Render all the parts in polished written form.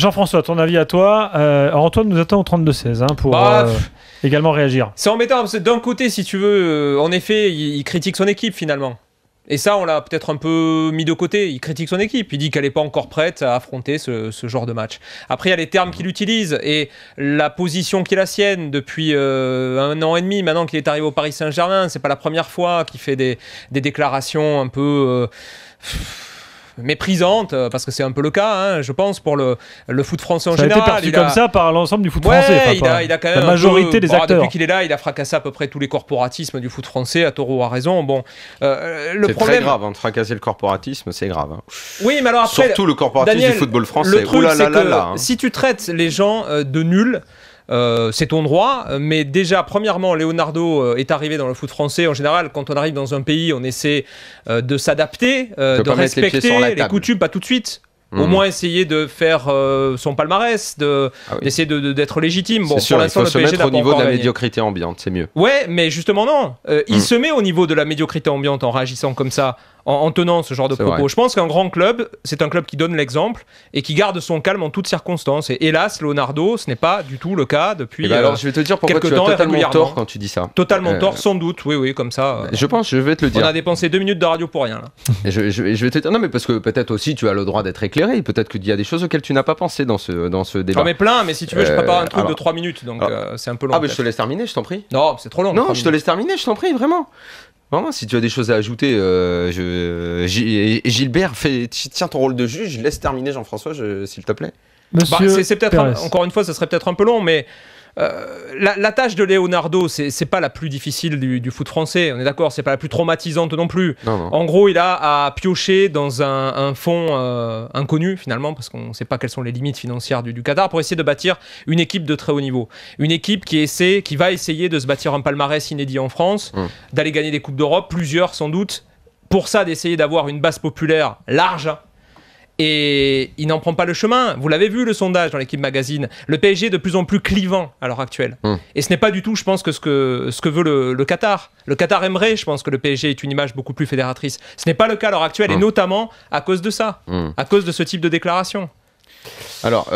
Jean-François, ton avis à toi. Alors Antoine nous attend au 32-16 hein, pour également réagir. C'est embêtant, parce que d'un côté, si tu veux, en effet, il critique son équipe finalement. Et ça, on l'a peut-être un peu mis de côté. Il critique son équipe. Il dit qu'elle n'est pas encore prête à affronter ce genre de match. Après, il y a les termes qu'il utilise et la position qui est la sienne depuis un an et demi, maintenant qu'il est arrivé au Paris Saint-Germain. Ce n'est pas la première fois qu'il fait des déclarations un peu... méprisante, parce que c'est un peu le cas, hein, je pense, pour le foot français en général. Ça a été perçu comme ça par l'ensemble du foot français. Enfin, il a quand même la majorité des acteurs. Depuis qu'il est là, il a fracassé à peu près tous les corporatismes du foot français, à tort ou à raison. Bon, c'est très grave, hein, de fracasser le corporatisme, c'est grave. Hein. Oui, mais alors après, surtout le corporatisme du football français. Le truc, c'est que si tu traites les gens de nuls, c'est ton droit, mais déjà, premièrement, Leonardo est arrivé dans le foot français. En général, quand on arrive dans un pays, on essaie de s'adapter, de respecter les coutumes, pas tout de suite. Au moins essayer de faire son palmarès, d'essayer d'être légitime. Bon, pour l'instant, il faut se mettre au niveau de la médiocrité ambiante, c'est mieux. Ouais, mais justement non. Il se met au niveau de la médiocrité ambiante en réagissant comme ça, en tenant ce genre de propos. Je pense qu'un grand club, c'est un club qui donne l'exemple et qui garde son calme en toutes circonstances. Et hélas, Leonardo, ce n'est pas du tout le cas depuis quelques temps. Alors, je vais te dire pourquoi tu as totalement tort quand tu dis ça. Totalement tort, sans doute. Oui, comme ça. Je pense, je vais te le dire. On a dépensé 2 minutes de radio pour rien, là. Je vais te dire, non, mais parce que peut-être aussi tu as le droit d'être éclairé. Peut-être qu'il y a des choses auxquelles tu n'as pas pensé dans ce débat. J'en mets plein, mais si tu veux, je prépare un truc de 3 minutes, donc c'est un peu long. Ah, mais je te laisse terminer, je t'en prie. Non, c'est trop long. Non, je te laisse terminer, je t'en prie, vraiment. Vraiment, si tu as des choses à ajouter, Gilbert, tiens ton rôle de juge, laisse terminer Jean-François, s'il te plaît. C'est peut-être encore une fois, ça serait peut-être un peu long, mais la tâche de Leonardo, c'est pas la plus difficile du foot français, on est d'accord, c'est pas la plus traumatisante non plus. Non. En gros, il a à piocher dans un fonds inconnu, finalement, parce qu'on ne sait pas quelles sont les limites financières du Qatar, pour essayer de bâtir une équipe de très haut niveau. Une équipe qui va essayer de se bâtir un palmarès inédit en France, d'aller gagner des Coupes d'Europe, plusieurs sans doute, pour ça d'essayer d'avoir une base populaire large. Et il n'en prend pas le chemin. Vous l'avez vu, le sondage dans l'équipe magazine. Le PSG est de plus en plus clivant à l'heure actuelle. Et ce n'est pas du tout, je pense, ce que veut le Qatar. Le Qatar aimerait, je pense, que le PSG ait une image beaucoup plus fédératrice. Ce n'est pas le cas à l'heure actuelle, et notamment à cause de ça, à cause de ce type de déclaration. Alors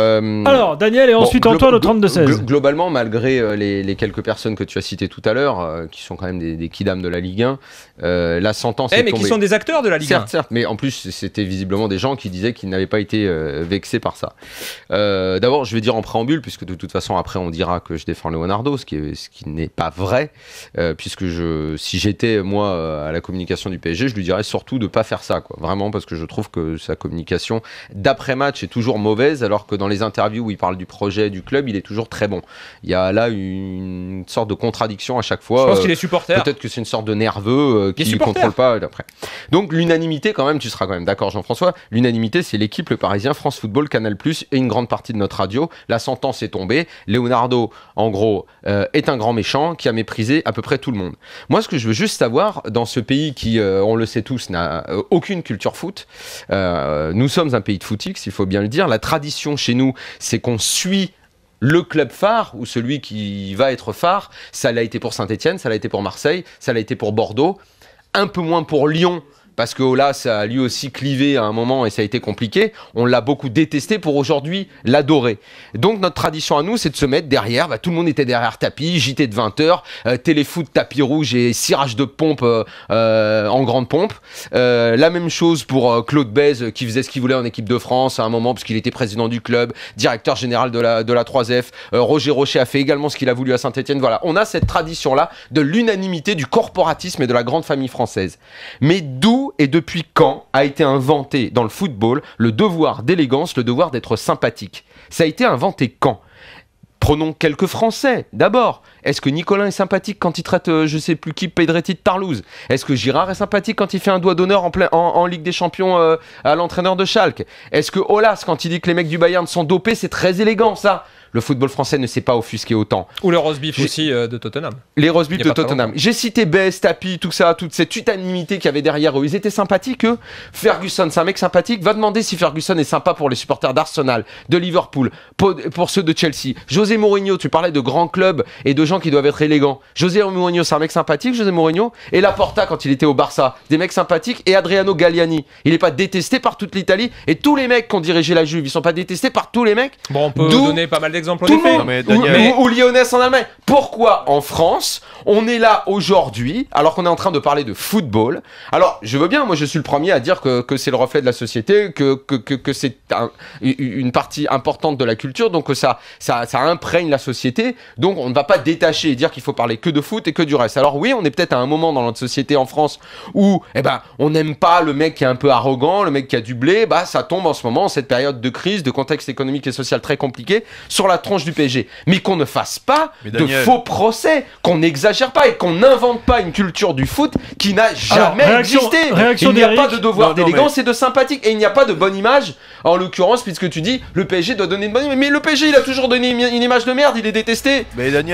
Daniel et ensuite Antoine au 32-16. Globalement, malgré les quelques personnes que tu as citées tout à l'heure, qui sont quand même des kidams de la Ligue 1, la sentence est tombée. Mais qui sont des acteurs de la Ligue 1. Certes, mais en plus c'était visiblement des gens qui disaient qu'ils n'avaient pas été vexés par ça. D'abord, je vais dire en préambule, puisque de toute façon après on dira que je défends Leonardo, ce qui n'est pas vrai, puisque si j'étais moi à la communication du PSG, je lui dirais surtout de ne pas faire ça, quoi. Vraiment, parce que je trouve que sa communication d'après-match est toujours mauvaise, alors que dans les interviews où il parle du projet du club, il est toujours très bon. Il y a là une sorte de contradiction à chaque fois. Je pense qu'il est supporter. Peut-être que c'est une sorte de nerveux qui ne contrôle pas d'après. Donc l'unanimité quand même, tu seras quand même d'accord Jean-François, l'unanimité c'est l'équipe, le Parisien, France Football, Canal Plus et une grande partie de notre radio. La sentence est tombée. Leonardo, en gros, est un grand méchant qui a méprisé à peu près tout le monde. Moi, ce que je veux juste savoir, dans ce pays qui, on le sait tous, n'a aucune culture foot, nous sommes un pays de footix, il faut bien le dire. La tradition chez nous, c'est qu'on suit le club phare ou celui qui va être phare. Ça l'a été pour Saint-Etienne, ça l'a été pour Marseille, ça l'a été pour Bordeaux, un peu moins pour Lyon, parce que Olas a lui aussi clivé à un moment et ça a été compliqué. On l'a beaucoup détesté pour aujourd'hui l'adorer. Donc notre tradition à nous, c'est de se mettre derrière. Tout le monde était derrière Tapie, JT de 20h, téléfoot, tapis rouge et cirage de pompe en grande pompe. La même chose pour Claude Bez, qui faisait ce qu'il voulait en équipe de France à un moment, parce qu'il était président du club, directeur général de la 3F. Roger Rocher a fait également ce qu'il a voulu à Saint-Etienne. Voilà, on a cette tradition-là de l'unanimité, du corporatisme et de la grande famille française. Mais d'où et depuis quand a été inventé dans le football le devoir d'élégance, le devoir d'être sympathique? Ça a été inventé quand? Prenons quelques Français. D'abord, est-ce que Nicolas est sympathique quand il traite, je sais plus qui, Pedretti de Tarlouse? Est-ce que Girard est sympathique quand il fait un doigt d'honneur en Ligue des Champions à l'entraîneur de Schalke? Est-ce que Olas, quand il dit que les mecs du Bayern sont dopés, c'est très élégant ça? le football français ne s'est pas offusqué autant. Ou le roast-beef aussi de Tottenham. Les roast-beef de Tottenham. J'ai cité Best, Tapie, tout ça, toute cette unanimité qu'il y avait derrière eux. Ils étaient sympathiques, eux. Ferguson, c'est un mec sympathique. Va demander si Ferguson est sympa pour les supporters d'Arsenal, de Liverpool, pour ceux de Chelsea. José Mourinho, tu parlais de grands clubs et de gens qui doivent être élégants. José Mourinho, c'est un mec sympathique, José Mourinho. Et la Porta, quand il était au Barça, des mecs sympathiques. Et Adriano Galliani, il n'est pas détesté par toute l'Italie. Et tous les mecs qui ont dirigé la Juve, ils ne sont pas détestés par tous les mecs. Bon, on peut donner pas mal d'exemples en effet. Ou lyonnaise en Allemagne. Pourquoi en France, on est là aujourd'hui, alors qu'on est en train de parler de football? Alors, je veux bien, moi je suis le premier à dire que c'est le reflet de la société, que c'est une partie importante de la culture, donc que ça imprègne la société. Donc on ne va pas détacher et dire qu'il faut parler que de foot et que du reste. Alors oui, on est peut-être à un moment dans notre société en France où on n'aime pas le mec qui est un peu arrogant, le mec qui a du blé. Bah, ça tombe en ce moment, en cette période de crise, de contexte économique et social très compliqué, sur la tronche du PSG. Mais qu'on ne fasse pas de faux procès, qu'on n'exagère pas et qu'on n'invente pas une culture du foot qui n'a jamais existé. Il n'y a pas de devoir d'élégance et de sympathique. Et il n'y a pas de bonne image, en l'occurrence, puisque tu dis le PSG doit donner une bonne image. Mais le PSG, il a toujours donné une image de merde, il est détesté. Mais Daniel,